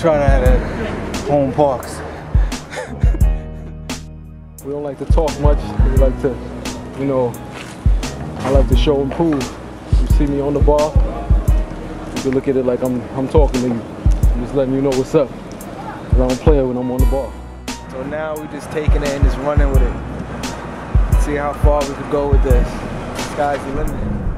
try that at home parks. We don't like to talk much. We like to, you know, I like to show and prove. You see me on the bar, you can look at it like I'm talking to you. I'm just letting you know what's up. I don't play when I'm on the bar. So now we're just taking it and just running with it. See how far we could go with this. The sky's the limit.